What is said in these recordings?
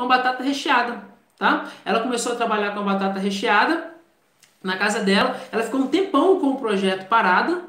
com a batata recheada, tá? Ela começou a trabalhar com a batata recheada na casa dela. Ela ficou um tempão com o projeto parado.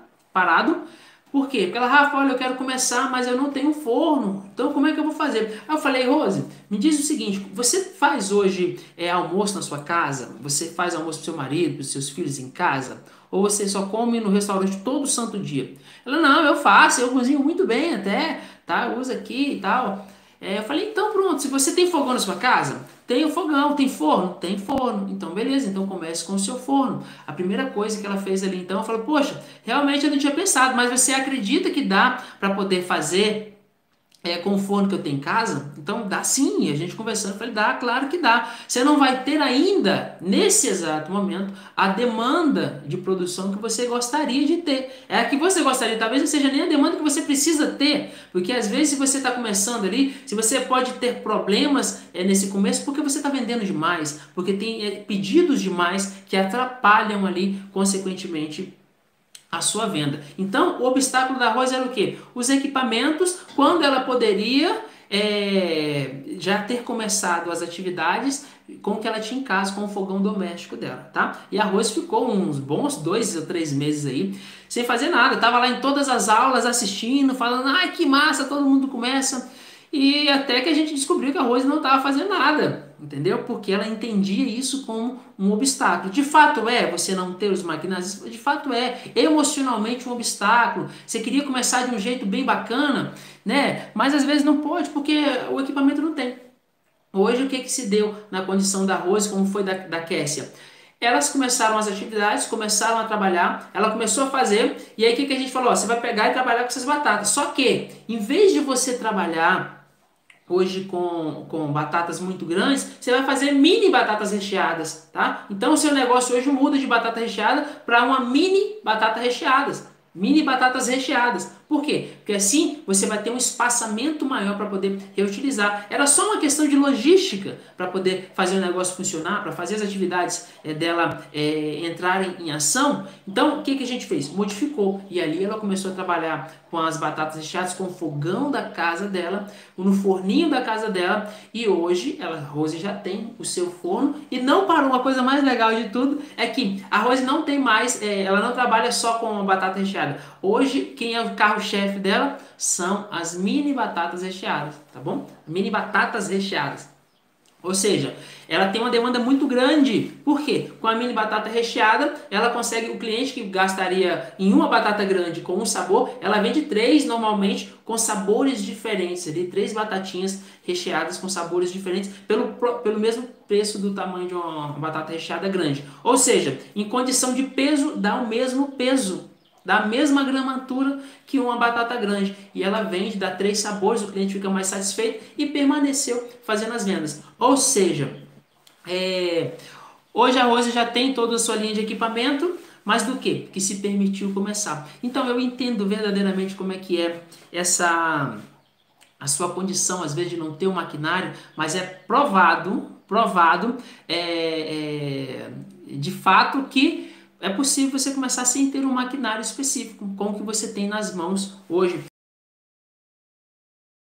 Por quê? Porque ela, Rafa, olha, eu quero começar, mas eu não tenho forno, então como é que eu vou fazer? Aí eu falei, Rose, me diz o seguinte, você faz hoje almoço na sua casa? Você faz almoço pro seu marido, pros seus filhos em casa? Ou você só come no restaurante todo santo dia? Ela, não, eu faço, eu cozinho muito bem até, tá? Eu uso aqui e tal. Eu falei, então pronto, se você tem fogão na sua casa, tem o fogão, tem forno? Tem forno. Então beleza, então comece com o seu forno. A primeira coisa que ela fez ali, então, ela falou, poxa, realmente eu não tinha pensado, mas você acredita que dá para poder fazer com o forno que eu tenho em casa? Então dá sim. E a gente conversando, eu falei, dá, claro que dá. Você não vai ter ainda, nesse exato momento, a demanda de produção que você gostaria de ter. É a que você gostaria, talvez não seja nem a demanda que você precisa ter, porque às vezes, se você está começando ali, se você pode ter problemas nesse começo, porque você está vendendo demais, porque tem pedidos demais que atrapalham ali, consequentemente, a sua venda. Então, o obstáculo da Rose era o quê? Os equipamentos, quando ela poderia já ter começado as atividades com o que ela tinha em casa, com o fogão doméstico dela, tá? E a Rose ficou uns bons 2 ou 3 meses aí, sem fazer nada. Tava lá em todas as aulas, assistindo, falando, ai, que massa, todo mundo começa. E até que a gente descobriu que a Rose não estava fazendo nada, entendeu? Porque ela entendia isso como um obstáculo. De fato é, você não ter os maquinários, de fato é emocionalmente um obstáculo. Você queria começar de um jeito bem bacana, né? Mas às vezes não pode, porque o equipamento não tem. Hoje, o que se deu na condição da Rose, como foi da Kessia? Elas começaram as atividades, começaram a trabalhar, ela começou a fazer, e aí o que a gente falou? Ó, você vai pegar e trabalhar com essas batatas. Só que, em vez de você trabalhar hoje com batatas muito grandes, você vai fazer mini batatas recheadas, tá? Então o seu negócio hoje muda de batata recheada para uma mini batata recheadas. Mini batatas recheadas. Por quê? Porque assim você vai ter um espaçamento maior para poder reutilizar. Era só uma questão de logística para poder fazer o negócio funcionar, para fazer as atividades dela entrarem em ação. Então, o que a gente fez? Modificou. E ali ela começou a trabalhar com as batatas recheadas, com o fogão da casa dela, no forninho da casa dela. E hoje, a Rose já tem o seu forno. E não parou. Uma coisa mais legal de tudo é que a Rose não tem mais, ela não trabalha só com a batata recheada. Hoje, quem é o carro-chefe dela são as mini batatas recheadas, tá bom? Mini batatas recheadas. Ou seja, ela tem uma demanda muito grande. Por quê? Com a mini batata recheada, ela consegue, o cliente que gastaria em uma batata grande com um sabor, ela vende 3 normalmente com sabores diferentes, ali, 3 batatinhas recheadas com sabores diferentes pelo mesmo preço do tamanho de uma batata recheada grande. Ou seja, em condição de peso, dá o mesmo peso, da mesma gramatura que uma batata grande, e ela vende, dá 3 sabores, o cliente fica mais satisfeito e permaneceu fazendo as vendas. Ou seja, hoje a Rose já tem toda a sua linha de equipamento, mas do quê? Que se permitiu começar. Então eu entendo verdadeiramente como é que é a sua condição, às vezes, de não ter o maquinário, mas é provado de fato que é possível você começar sem ter um maquinário específico, com o que você tem nas mãos hoje.